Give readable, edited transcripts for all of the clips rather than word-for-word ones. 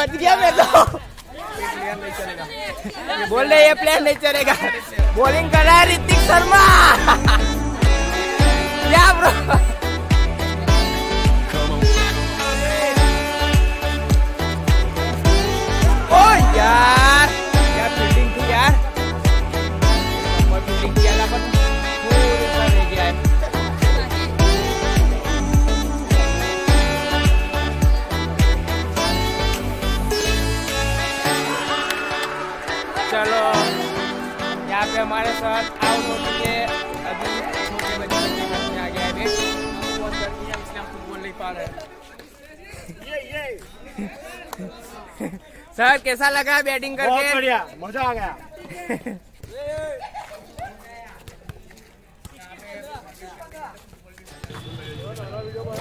बच गया मैं तो। नहीं चलेगा ये बोल रहे, ये प्लेयर नहीं चलेगा। बॉलिंग कर रहा है ऋतिक शर्मा। क्या ब्रो हमारे साथ आउट हो चुके हैं। अभी छोटे बच्चे बच्चे आ गए हैं, बहुत गर्मी है इसलिए हम कुछ बोल नहीं पा रहे हैं। सर कैसा लगा बैटिंग करके? बहुत बढ़िया, मजा आ गया।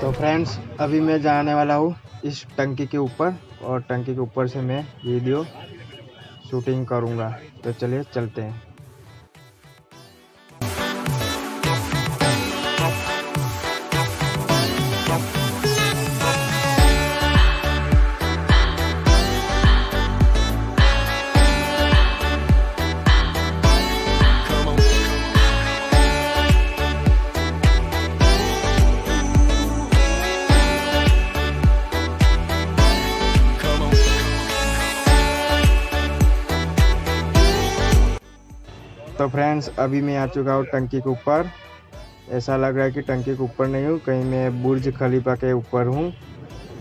तो फ्रेंड्स अभी मैं जाने वाला हूँ इस टंकी के ऊपर, और टंकी के ऊपर से मैं वीडियो शूटिंग करूँगा। तो चलिए चलते हैं। तो फ्रेंड्स अभी मैं आ चुका हूँ टंकी के ऊपर। ऐसा लग रहा है कि टंकी के ऊपर नहीं हूँ, कहीं मैं बुर्ज खलीफा के ऊपर हूँ।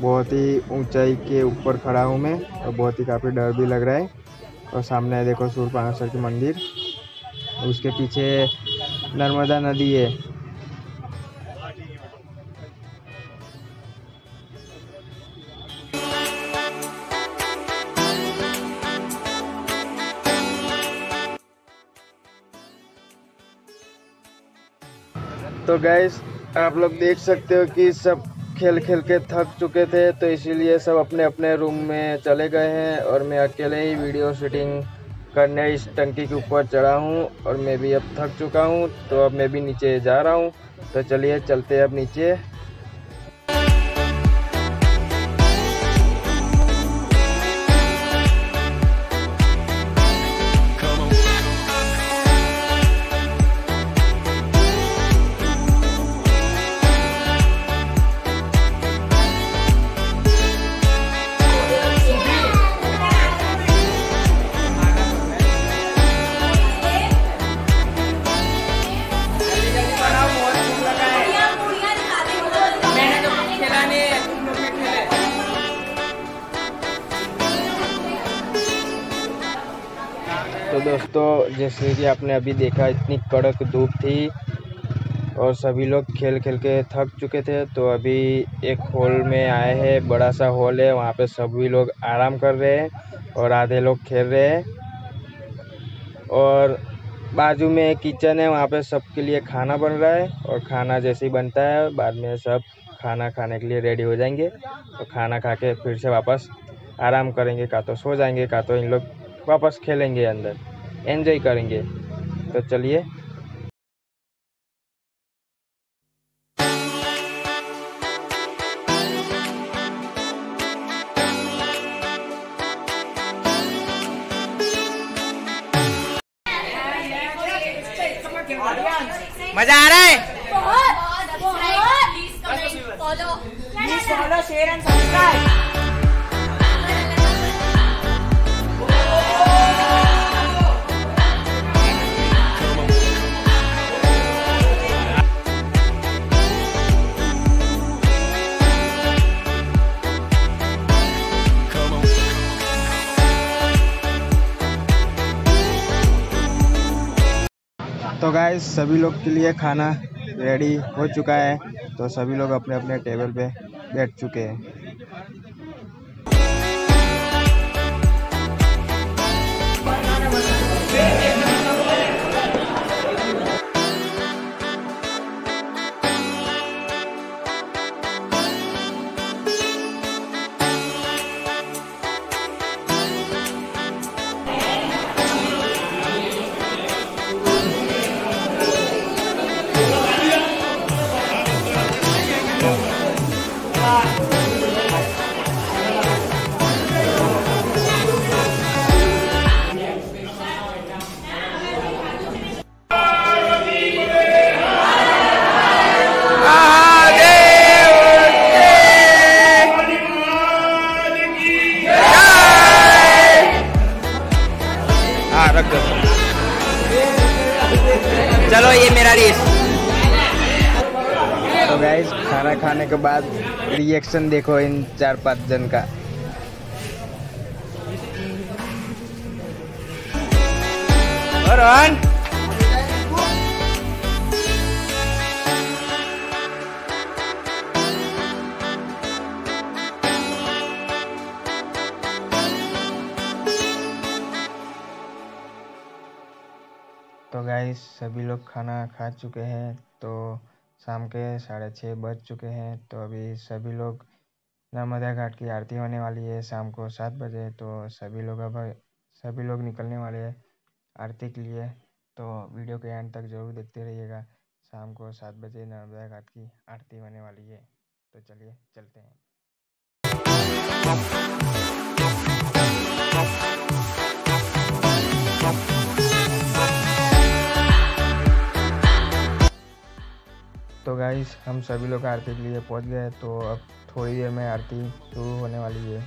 बहुत ही ऊंचाई के ऊपर खड़ा हूँ मैं, और बहुत ही काफ़ी डर भी लग रहा है। और सामने देखो शूलपाणेश्वर की मंदिर, उसके पीछे नर्मदा नदी है। तो गाइस आप लोग देख सकते हो कि सब खेल खेल के थक चुके थे, तो इसीलिए सब अपने अपने रूम में चले गए हैं, और मैं अकेले ही वीडियो शूटिंग करने इस टंकी के ऊपर चढ़ा हूँ। और मैं भी अब थक चुका हूँ, तो अब मैं भी नीचे जा रहा हूँ। तो चलिए चलते हैं अब नीचे। तो दोस्तों जैसे कि आपने अभी देखा, इतनी कड़क धूप थी और सभी लोग खेल खेल के थक चुके थे। तो अभी एक हॉल में आए हैं, बड़ा सा हॉल है, वहाँ पे सभी लोग आराम कर रहे हैं और आधे लोग खेल रहे हैं। और बाजू में किचन है, वहाँ पे सबके लिए खाना बन रहा है, और खाना जैसे ही बनता है बाद में सब खाना खाने के लिए रेडी हो जाएंगे। तो खाना खा के फिर से वापस आराम करेंगे, का तो सो जाएंगे, का तो इन लोग वापस खेलेंगे, अंदर एंजॉय करेंगे। तो चलिए मजा आ रहा है। तो गाइस सभी लोग के लिए खाना रेडी हो चुका है, तो सभी लोग अपने अपने टेबल पे बैठ चुके हैं। खाना खाने के बाद रिएक्शन देखो इन 4-5 जन का। रोहन तो गाइस सभी लोग खाना खा चुके हैं। तो शाम के 6:30 बज चुके हैं। तो अभी सभी लोग नर्मदा घाट की आरती होने वाली है शाम को 7 बजे। तो सभी लोग निकलने वाले हैं आरती के लिए। तो वीडियो के एंड तक जरूर देखते रहिएगा। शाम को 7 बजे नर्मदा घाट की आरती होने वाली है। तो चलिए चलते हैं। तो गाइस हम सभी लोग आरती के लिए पहुंच गए। तो अब थोड़ी देर में आरती शुरू होने वाली है।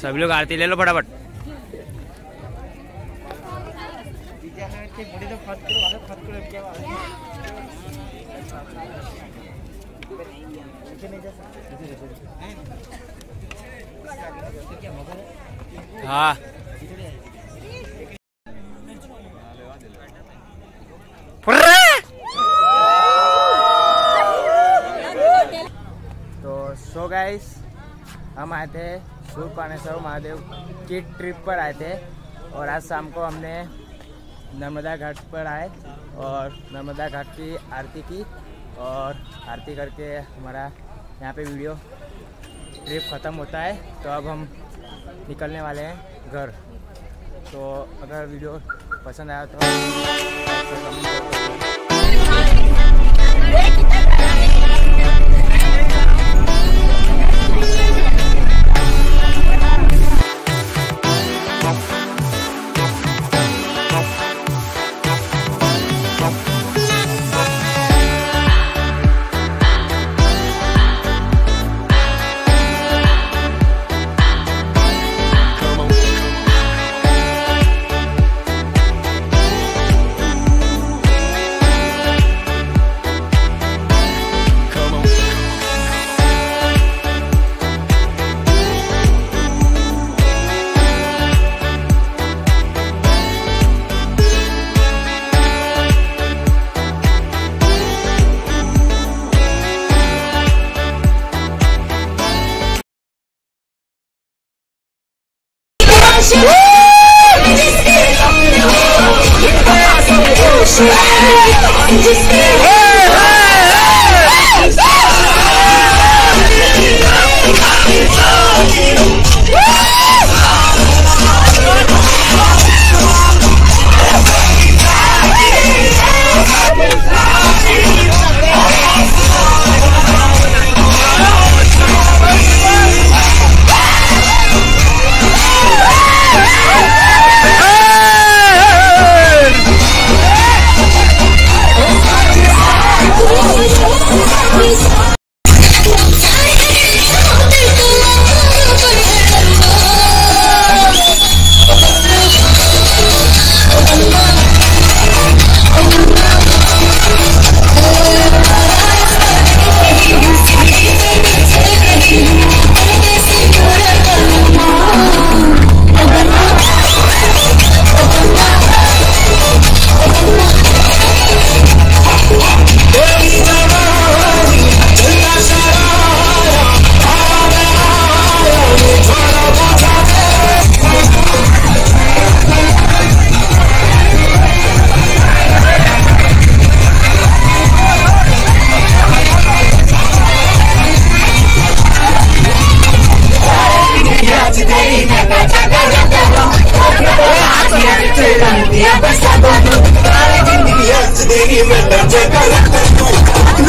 सभी लोग आरती ले लो फटाफट। हाँ तो गाइस हम आए थे शूलपाणेश्वर महादेव की ट्रिप पर आए थे। और आज शाम को हमने नर्मदा घाट पर आए और नर्मदा घाट की आरती की। और आरती करके हमारा यहाँ पे वीडियो ट्रिप ख़त्म होता है। तो अब हम निकलने वाले हैं घर। तो अगर वीडियो पसंद आया तो I'm gonna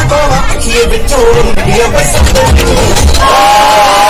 go out here with you.